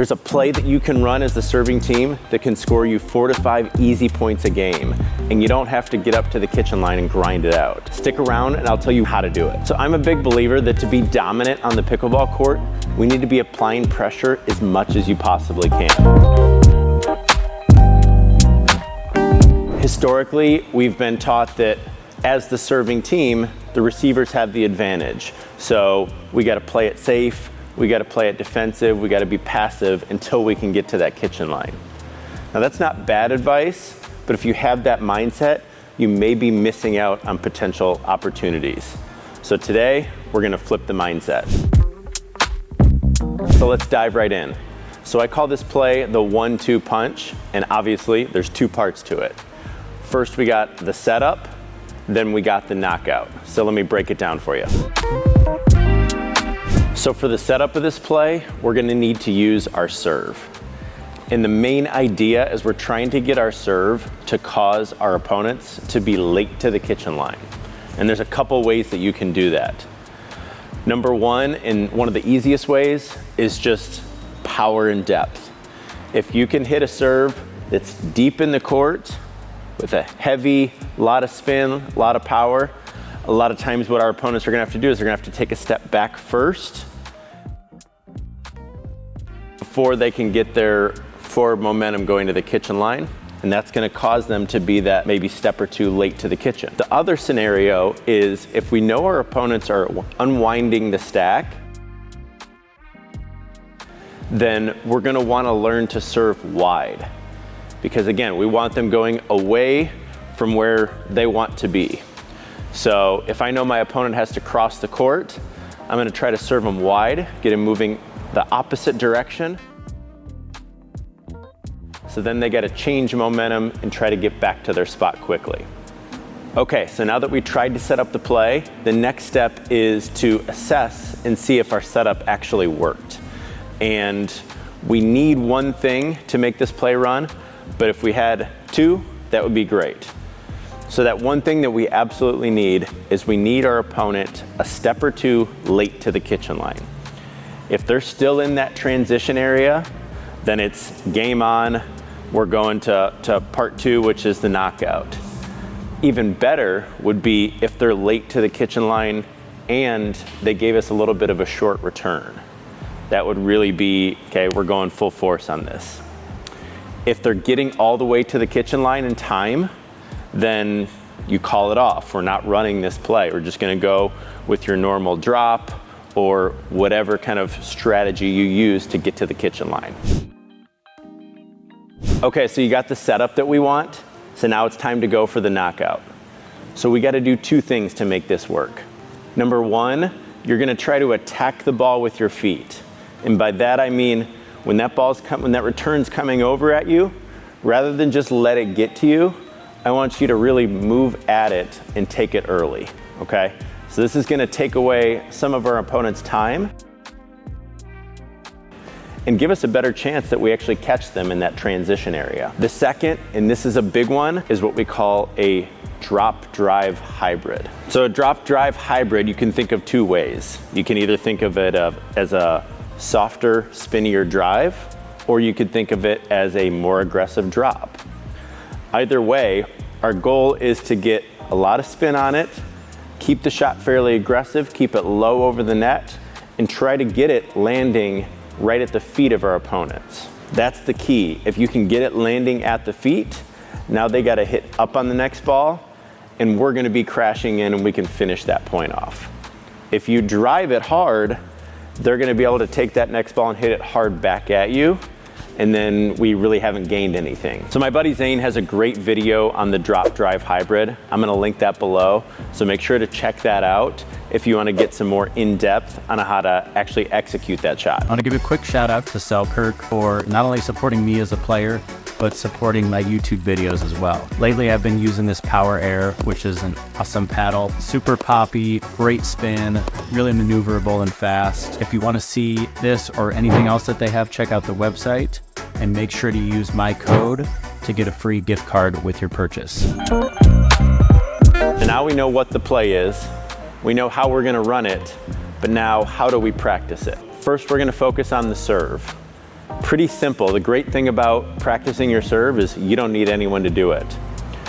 There's a play that you can run as the serving team that can score you 4 to 5 easy points a game, and you don't have to get up to the kitchen line and grind it out. Stick around and I'll tell you how to do it. So I'm a big believer that to be dominant on the pickleball court, we need to be applying pressure as much as you possibly can. Historically, we've been taught that as the serving team, the receivers have the advantage. So we got to play it safe, we got to play it defensive, we got to be passive until we can get to that kitchen line. Now that's not bad advice, but if you have that mindset, you may be missing out on potential opportunities. So today, we're going to flip the mindset. So let's dive right in. So I call this play the 1-2 punch, and obviously there's two parts to it. First, we got the setup, then we got the knockout. So let me break it down for you. So for the setup of this play, we're gonna need to use our serve. And the main idea is we're trying to get our serve to cause our opponents to be late to the kitchen line. And there's a couple ways that you can do that. Number one, and one of the easiest ways, is just power and depth. If you can hit a serve that's deep in the court, with a heavy, lot of spin, a lot of power. A lot of times what our opponents are gonna have to do is they're gonna have to take a step back first before they can get their forward momentum going to the kitchen line. And that's gonna cause them to be that maybe step or two late to the kitchen. The other scenario is if we know our opponents are unwinding the stack, then we're gonna wanna learn to serve wide. Because again, we want them going away from where they want to be. So if I know my opponent has to cross the court, I'm gonna try to serve them wide, get them moving the opposite direction. So then they gotta change momentum and try to get back to their spot quickly. Okay, so now that we tried to set up the play, the next step is to assess and see if our setup actually worked. And we need one thing to make this play run, but if we had two, that would be great. So that one thing that we absolutely need is we need our opponent a step or two late to the kitchen line. If they're still in that transition area, then it's game on. We're going to part two, which is the knockout. Even better would be if they're late to the kitchen line and they gave us a little bit of a short return. That would really be, okay, we're going full force on this. If they're getting all the way to the kitchen line in time, then you call it off. We're not running this play. We're just gonna go with your normal drop or whatever kind of strategy you use to get to the kitchen line. Okay, so you got the setup that we want. So now it's time to go for the knockout. So we gotta do two things to make this work. Number one, you're gonna try to attack the ball with your feet. And by that I mean, when that return's coming over at you, rather than just let it get to you, I want you to really move at it and take it early, okay? So this is gonna take away some of our opponent's time and give us a better chance that we actually catch them in that transition area. The second, and this is a big one, is what we call a drop-drive hybrid. So a drop-drive hybrid, you can think of two ways. You can either think of it as a softer, spinnier drive, or you could think of it as a more aggressive drop. Either way, our goal is to get a lot of spin on it, keep the shot fairly aggressive, keep it low over the net, and try to get it landing right at the feet of our opponents. That's the key. If you can get it landing at the feet, now they gotta hit up on the next ball, and we're gonna be crashing in and we can finish that point off. If you drive it hard, they're gonna be able to take that next ball and hit it hard back at you, and then we really haven't gained anything. So my buddy Zane has a great video on the drop drive hybrid. I'm gonna link that below, so make sure to check that out if you wanna get some more in-depth on how to actually execute that shot. I wanna give a quick shout out to Selkirk for not only supporting me as a player, but supporting my YouTube videos as well. Lately, I've been using this Power Air, which is an awesome paddle, super poppy, great spin, really maneuverable and fast. If you want to see this or anything else that they have, check out the website and make sure to use my code to get a free gift card with your purchase. And now we know what the play is. We know how we're gonna run it, but now how do we practice it? First, we're gonna focus on the serve. pretty simple. The great thing about practicing your serve is you don't need anyone to do it.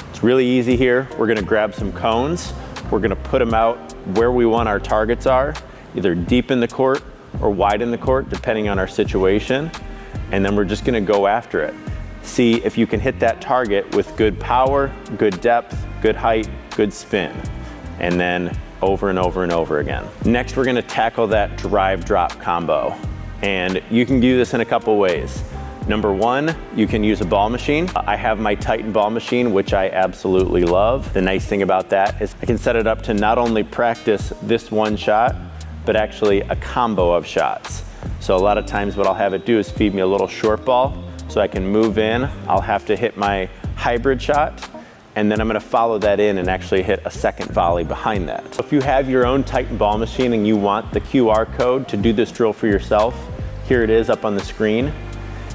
It's really easy here. We're gonna grab some cones. We're gonna put them out where we want our targets are, either deep in the court or wide in the court, depending on our situation. And then we're just gonna go after it. See if you can hit that target with good power, good depth, good height, good spin. And then over and over and over again. Next, we're gonna tackle that drive drop combo. And you can do this in a couple ways. Number one, you can use a ball machine. I have my Titan ball machine, which I absolutely love. The nice thing about that is I can set it up to not only practice this one shot, but actually a combo of shots. So a lot of times what I'll have it do is feed me a little short ball so I can move in. I'll have to hit my hybrid shot, and then I'm gonna follow that in and actually hit a second volley behind that. So if you have your own Titan ball machine and you want the QR code to do this drill for yourself, here it is up on the screen.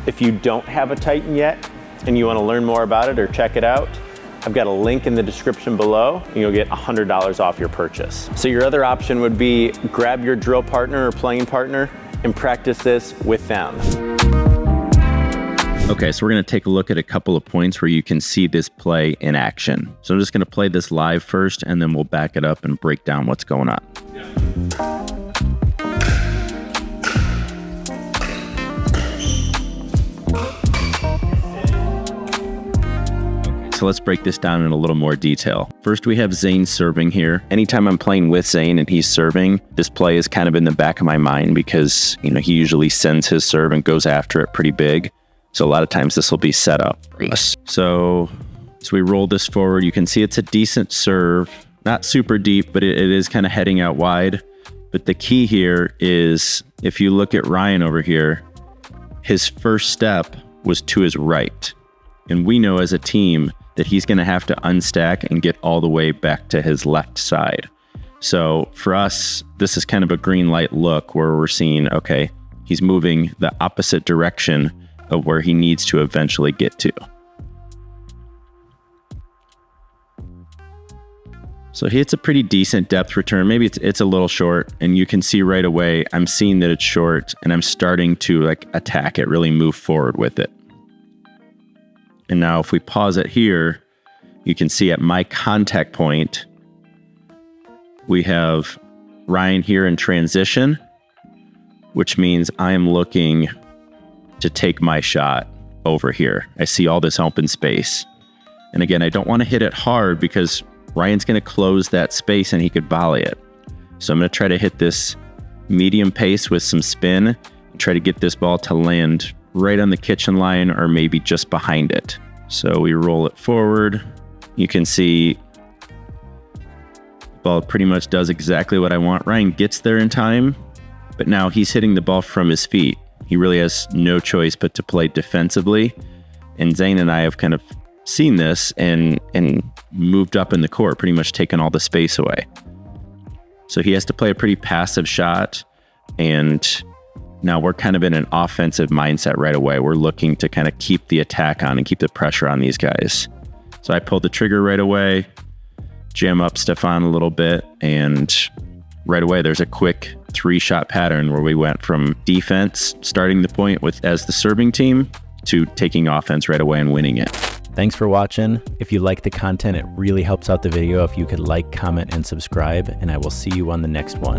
If you don't have a Titan yet and you wanna learn more about it or check it out, I've got a link in the description below and you'll get $100 off your purchase. So your other option would be grab your drill partner or playing partner and practice this with them. Okay, so we're gonna take a look at a couple of points where you can see this play in action. So I'm just gonna play this live first and then we'll back it up and break down what's going on. Yeah. So let's break this down in a little more detail. First, we have Zane serving here. Anytime I'm playing with Zane and he's serving, this play is kind of in the back of my mind because, you know, he usually sends his serve and goes after it pretty big. So a lot of times this will be set up for us. So we roll this forward. You can see it's a decent serve, not super deep, but it is kind of heading out wide. But the key here is if you look at Ryan over here, his first step was to his right. And we know as a team that he's going to have to unstack and get all the way back to his left side. So for us, this is kind of a green light look where we're seeing, okay, he's moving the opposite direction of where he needs to eventually get to. So he hits a pretty decent depth return. Maybe it's a little short, and you can see right away, I'm seeing that it's short and I'm starting to like attack it, really move forward with it. And now if we pause it here, you can see at my contact point, we have Ryan here in transition, which means I am looking to take my shot over here. I see all this open space. And again, I don't want to hit it hard because Ryan's going to close that space and he could volley it. So I'm going to try to hit this medium pace with some spin and try to get this ball to land right on the kitchen line or maybe just behind it. So we roll it forward. You can see the ball pretty much does exactly what I want. Ryan gets there in time, but now he's hitting the ball from his feet. He really has no choice but to play defensively. And Zane and I have kind of seen this and moved up in the court, pretty much taken all the space away. So he has to play a pretty passive shot, and now we're kind of in an offensive mindset right away. We're looking to kind of keep the attack on and keep the pressure on these guys. So I pulled the trigger right away, jam up Stefan a little bit, and right away there's a quick three-shot pattern where we went from defense, starting the point with as the serving team, to taking offense right away and winning it. Thanks for watching. If you like the content, it really helps out the video if you could like, comment, and subscribe, and I will see you on the next one.